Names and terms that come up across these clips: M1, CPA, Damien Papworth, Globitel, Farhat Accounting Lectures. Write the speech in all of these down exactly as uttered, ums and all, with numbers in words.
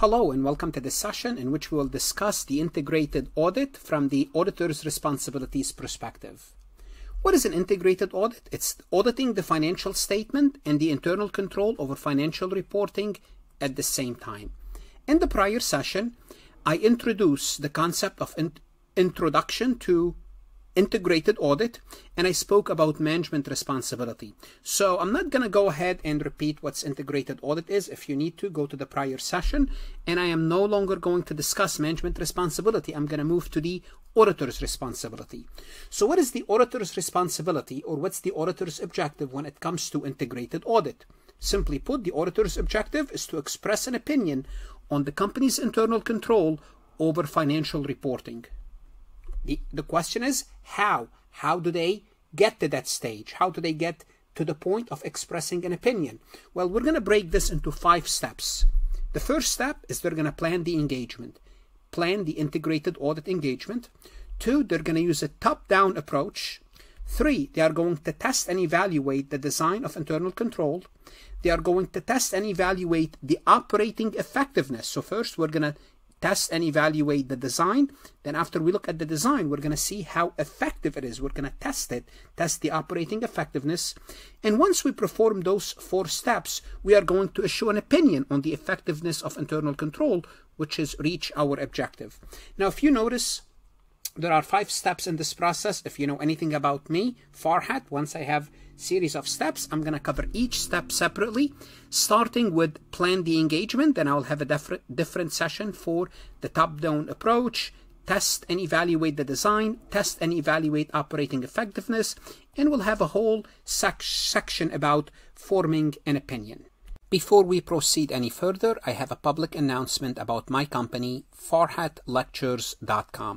Hello and welcome to this session in which we will discuss the integrated audit from the auditor's responsibilities perspective. What is an integrated audit? It's auditing the financial statement and the internal control over financial reporting at the same time. In the prior session, I introduced the concept of in- introduction to integrated audit, and I spoke about management responsibility. So I'm not going to go ahead and repeat what's integrated audit is. If you need to, go to the prior session, and I am no longer going to discuss management responsibility. I'm going to move to the auditor's responsibility. So what is the auditor's responsibility, or what's the auditor's objective when it comes to integrated audit? Simply put, the auditor's objective is to express an opinion on the company's internal control over financial reporting. The, the question is how? How do they get to that stage? How do they get to the point of expressing an opinion? Well, we're going to break this into five steps. The first step is they're going to plan the engagement, plan the integrated audit engagement. Two, they're going to use a top-down approach. Three, they are going to test and evaluate the design of internal control. They are going to test and evaluate the operating effectiveness. So first, we're going to test and evaluate the design. Then after we look at the design, we're going to see how effective it is. We're going to test it, test the operating effectiveness. And once we perform those four steps, we are going to issue an opinion on the effectiveness of internal control, which is reach our objective. Now, if you notice, there are five steps in this process. If you know anything about me, Farhat, once I have a series of steps, I'm going to cover each step separately, starting with plan the engagement. Then I'll have a different, different session for the top-down approach, test and evaluate the design, test and evaluate operating effectiveness, and we'll have a whole sec section about forming an opinion. Before we proceed any further, I have a public announcement about my company, Farhat Lectures dot com.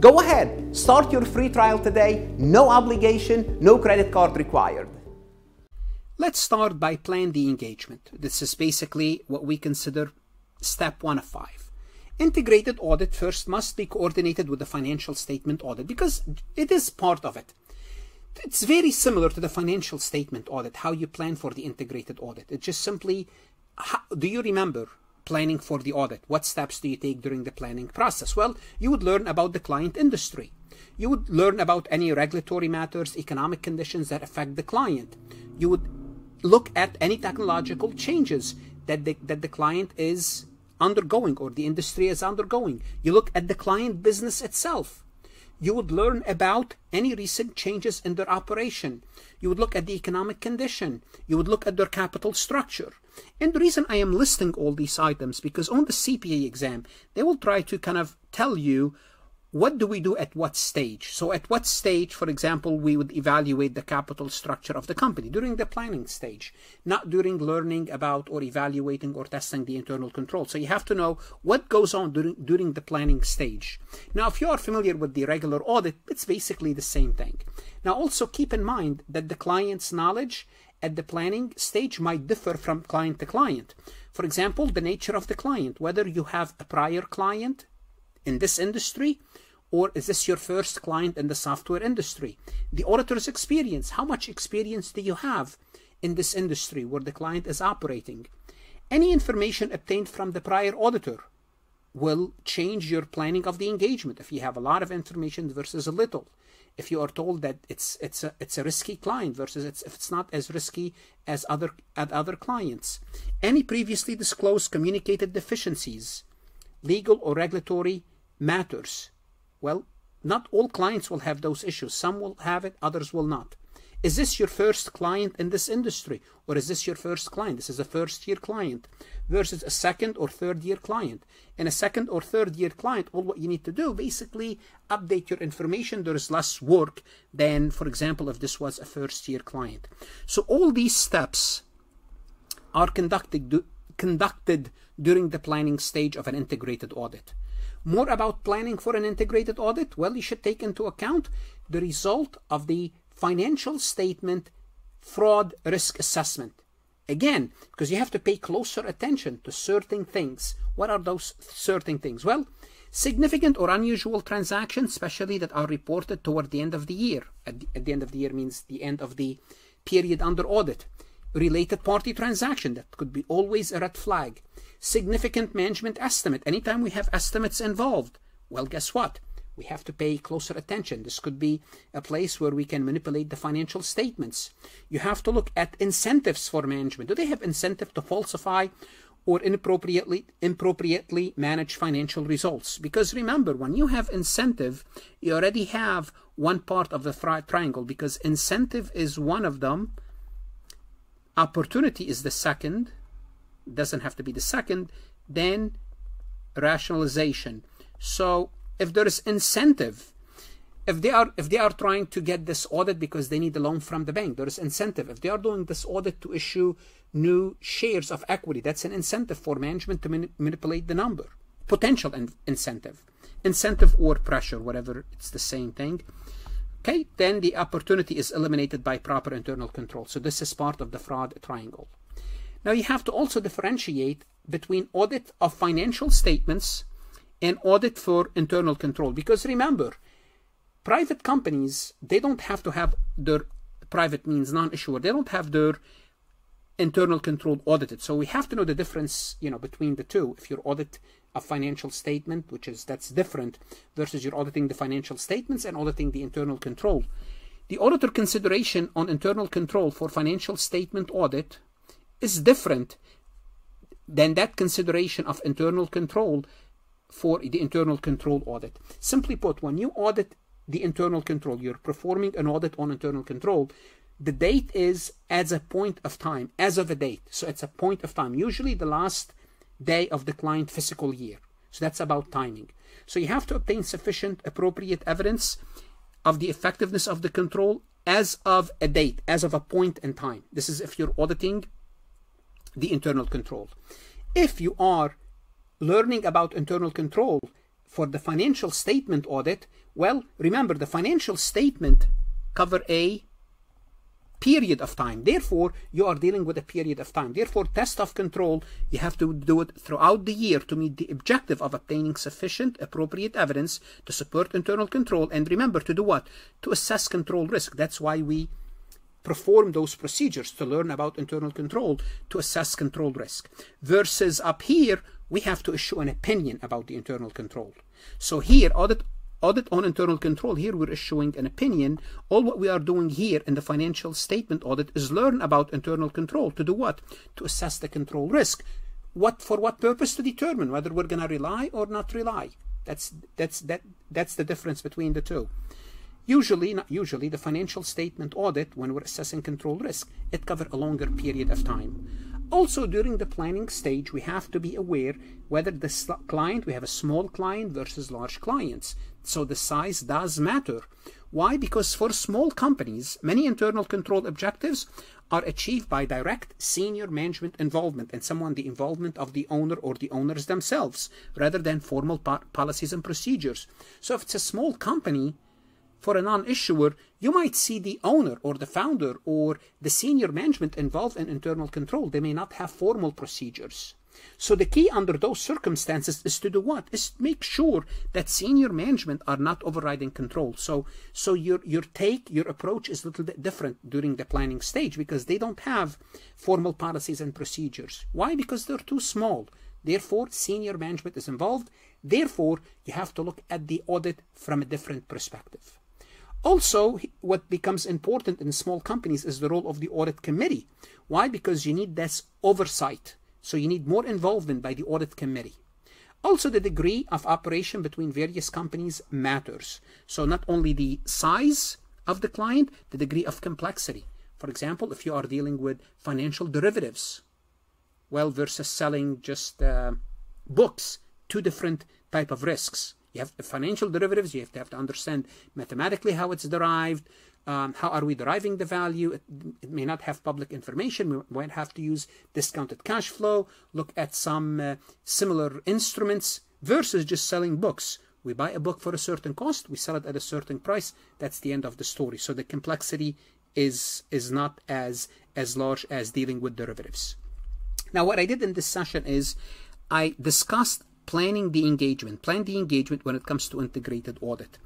Go ahead, start your free trial today. No obligation, no credit card required. Let's start by planning the engagement. This is basically what we consider step one of five. Integrated audit first must be coordinated with the financial statement audit because it is part of it. It's very similar to the financial statement audit, how you plan for the integrated audit. It's just simply, how, do you remember planning for the audit? What steps do you take during the planning process? Well, you would learn about the client industry. You would learn about any regulatory matters, economic conditions that affect the client. You would look at any technological changes that the, that the client is undergoing or the industry is undergoing. You look at the client business itself. You would learn about any recent changes in their operation. You would look at the economic condition. You would look at their capital structure. And the reason I am listing all these items, because on the C P A exam, they will try to kind of tell you, what do we do at what stage? So at what stage, for example, we would evaluate the capital structure of the company during the planning stage, not during learning about or evaluating or testing the internal control. So you have to know what goes on during, during the planning stage. Now, if you are familiar with the regular audit, it's basically the same thing. Now, also keep in mind that the client's knowledge at the planning stage might differ from client to client. For example, the nature of the client, whether you have a prior client in this industry, or is this your first client in the software industry? The auditor's experience, how much experience do you have in this industry where the client is operating? Any information obtained from the prior auditor will change your planning of the engagement if you have a lot of information versus a little. If you are told that it's it's a it's a risky client versus it's if it's not as risky as other at other clients. Any previously disclosed communicated deficiencies, legal or regulatory matters. Well, not all clients will have those issues. Some will have it, others will not. Is this your first client in this industry? Or is this your first client? This is a first-year client versus a second or third-year client. And a second or third-year client, all what you need to do, basically update your information. There is less work than, for example, if this was a first-year client. So all these steps are conducted conducted during the planning stage of an integrated audit. More about planning for an integrated audit? Well, you should take into account the result of the financial statement fraud risk assessment. Again, because you have to pay closer attention to certain things. What are those certain things? Well, significant or unusual transactions, especially that are reported toward the end of the year. At the, at the end of the year means the end of the period under audit. Related party transaction, that could be always a red flag. Significant management estimate. Anytime we have estimates involved, well, guess what? We have to pay closer attention. This could be a place where we can manipulate the financial statements. You have to look at incentives for management. Do they have incentive to falsify or inappropriately, inappropriately manage financial results? Because remember, when you have incentive, you already have one part of the triangle, because incentive is one of them. Opportunity is the second. Doesn't have to be the second. Then rationalization. So if there is incentive, if they are if they are trying to get this audit because they need a loan from the bank, there is incentive. If they are doing this audit to issue new shares of equity, that's an incentive for management to man manipulate the number. Potential in incentive. Incentive or pressure, whatever, it's the same thing. Okay, then the opportunity is eliminated by proper internal control. So this is part of the fraud triangle. Now you have to also differentiate between audit of financial statements and audit for internal control. Because remember, private companies, they don't have to have their private means non-issuer. They don't have their internal control audited. So we have to know the difference, you know, between the two. If your audit a financial statement, which is that's different versus you're auditing the financial statements and auditing the internal control. The auditor consideration on internal control for financial statement audit is different than that consideration of internal control for the internal control audit. Simply put, when you audit the internal control, you're performing an audit on internal control. The date is as a point of time, as of a date. So it's a point of time, usually the last day of the client fiscal year. So that's about timing. So you have to obtain sufficient appropriate evidence of the effectiveness of the control as of a date, as of a point in time. This is if you're auditing the internal control. If you are learning about internal control for the financial statement audit, well, remember the financial statement cover a period of time. Therefore, you are dealing with a period of time. Therefore, test of control, you have to do it throughout the year to meet the objective of obtaining sufficient appropriate evidence to support internal control. And remember to do what? To assess control risk. That's why we perform those procedures, to learn about internal control, to assess control risk. Versus up here, we have to issue an opinion about the internal control. So here, audit audit on internal control, here we're issuing an opinion. All what we are doing here in the financial statement audit is learn about internal control. To do what? To assess the control risk. What, for what purpose? To determine whether we're gonna rely or not rely. That's that's that that's the difference between the two. Usually, not usually, the financial statement audit, when we're assessing control risk, it covers a longer period of time. Also, during the planning stage, we have to be aware whether the client, we have a small client versus large clients. So the size does matter. Why? Because for small companies, many internal control objectives are achieved by direct senior management involvement and someone the involvement of the owner or the owners themselves, rather than formal policies and procedures. So if it's a small company, for a non-issuer, you might see the owner or the founder or the senior management involved in internal control. They may not have formal procedures. So the key under those circumstances is to do what? Is to make sure that senior management are not overriding control. So, so your, your take, your approach is a little bit different during the planning stage because they don't have formal policies and procedures. Why? Because they're too small. Therefore, senior management is involved. Therefore, you have to look at the audit from a different perspective. Also, what becomes important in small companies is the role of the audit committee. Why? Because you need this oversight. So you need more involvement by the audit committee. Also, the degree of operation between various companies matters. So not only the size of the client, the degree of complexity. For example, if you are dealing with financial derivatives, well, versus selling just uh, books, two different type of risks. You have financial derivatives. You have to have to understand mathematically how it's derived. Um, how are we deriving the value? It, it may not have public information. We might have to use discounted cash flow. Look at some uh, similar instruments versus just selling books. We buy a book for a certain cost. We sell it at a certain price. That's the end of the story. So the complexity is is not as as large as dealing with derivatives. Now, what I did in this session is I discussed planning the engagement, plan the engagement when it comes to integrated audit.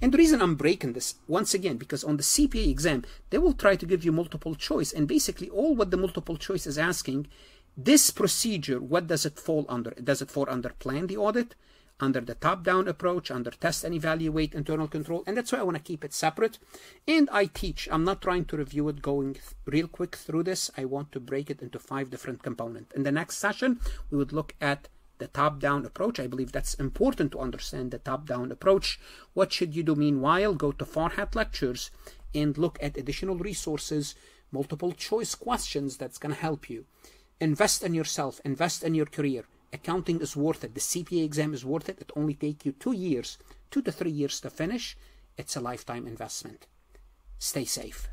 And the reason I'm breaking this, once again, because on the C P A exam, they will try to give you multiple choice. And basically all what the multiple choice is asking, this procedure, what does it fall under? Does it fall under plan the audit, under the top-down approach, under test and evaluate, internal control? And that's why I want to keep it separate. And I teach. I'm not trying to review it going real quick through this. I want to break it into five different components. In the next session, we would look at the top-down approach. I believe that's important to understand the top-down approach. What should you do? Meanwhile, go to Farhat Lectures and look at additional resources, multiple choice questions that's going to help you. Invest in yourself. Invest in your career. Accounting is worth it. The C P A exam is worth it. It only takes you two years, two to three years to finish. It's a lifetime investment. Stay safe.